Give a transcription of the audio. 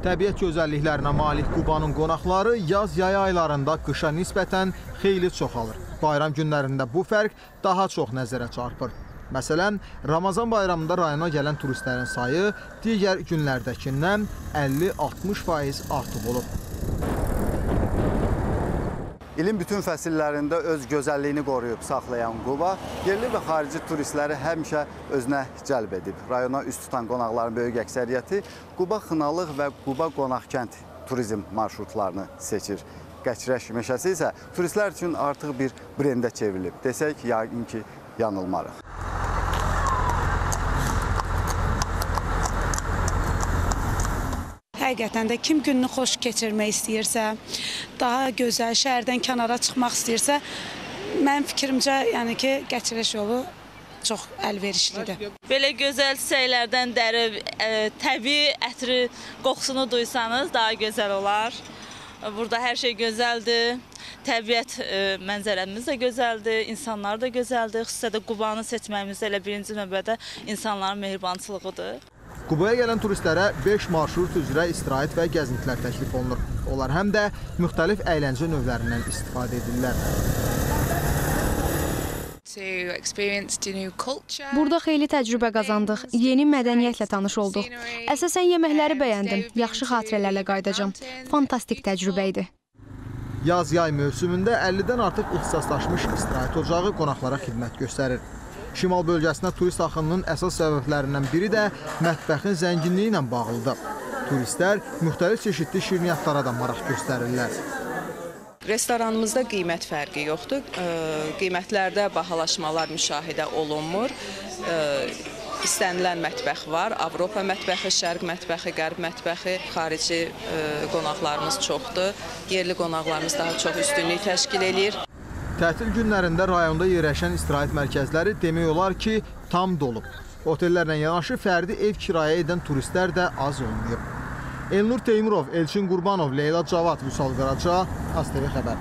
Təbiət gözəlliklərinə malik Qubanın qonaqları yaz-yay aylarında qışa nisbətən xeyli çoxalır. Bayram günlərində bu fərq daha çox nəzərə çarpır. Məsələn, Ramazan bayramında rayona gələn turistlərin sayı digər günlərdəkindən 50-60% artıq olub. İlin bütün fəsillərində öz gözəlliyini qoruyub saxlayan Quba, yerli və xarici turistləri həmişə özünə cəlb edib. Rayona üst tutan qonaqların böyük əksəriyyəti Quba Xınalıq və Quba Qonaqkənd turizm marşrutlarını seçir. Qəçirəş meşəsi isə turistlər üçün artıq bir brendə çevrilib. Desək, yəqin ki, yanılmarıq. Həqiqətən də kim gününü xoş keçirmək istəyirsə, daha gözəl şəhərdən kənara çıxmaq istəyirsə, mənim fikrimcə, yəni ki, Qəçirəş yolu çox əlverişlidir. Belə gözəl çiçəklərdən dərib, təbii ətri qoxusunu duysanız daha gözəl olar. Burada hər şey gözəldir, təbiət mənzərəmiz də gözəldir, insanlar da gözəldir. Xüsusilə də Qubanı seçməyimiz elə birinci növbədə insanların mehribançılığıdır. Qubaya gələn turistlərə 5 marşrut üzrə istirahət və gəzintilər təklif olunur. Onlar həm də müxtəlif əyləncə növlərindən istifadə edirlər. Burada xeyli təcrübə qazandıq, yeni mədəniyyətlə tanış olduq. Əsasən yeməkləri bəyəndim, yaxşı xatirələrlə qayıdacağım. Fantastik təcrübə idi. Yaz-yay mövsümündə 50-dən artıq ixtisaslaşmış istirahət ocağı qonaqlara xidmət göstərir. Şimal bölgəsinə turist axınının əsas səbəblərindən biri də mətbəxin zənginliyi ilə bağlıdır. Turistlər müxtəlif çeşidli şirniyyatlara da maraq göstərirlər. Restoranımızda qiymət fərqi yoxdur. Qiymətlərdə bahalaşmalar müşahidə olunmur. İstənilən mətbəx var. Avropa mətbəxi, şərq mətbəxi, qərb mətbəxi, xarici qonaqlarımız çoxdur. Yerli qonaqlarımız daha çox üstünlük təşkil edir. Tətil günlərində rayonda yerləşən istirahət mərkəzləri demək olar ki, tam dolub. Otellərlə yanaşı fərdi ev kirayə edən turistlər də az olmayıb. Elnur Teymurov, Elçin Qurbanov, Leyla Cavad, Vusal Qaraca, Az TV Xəbər.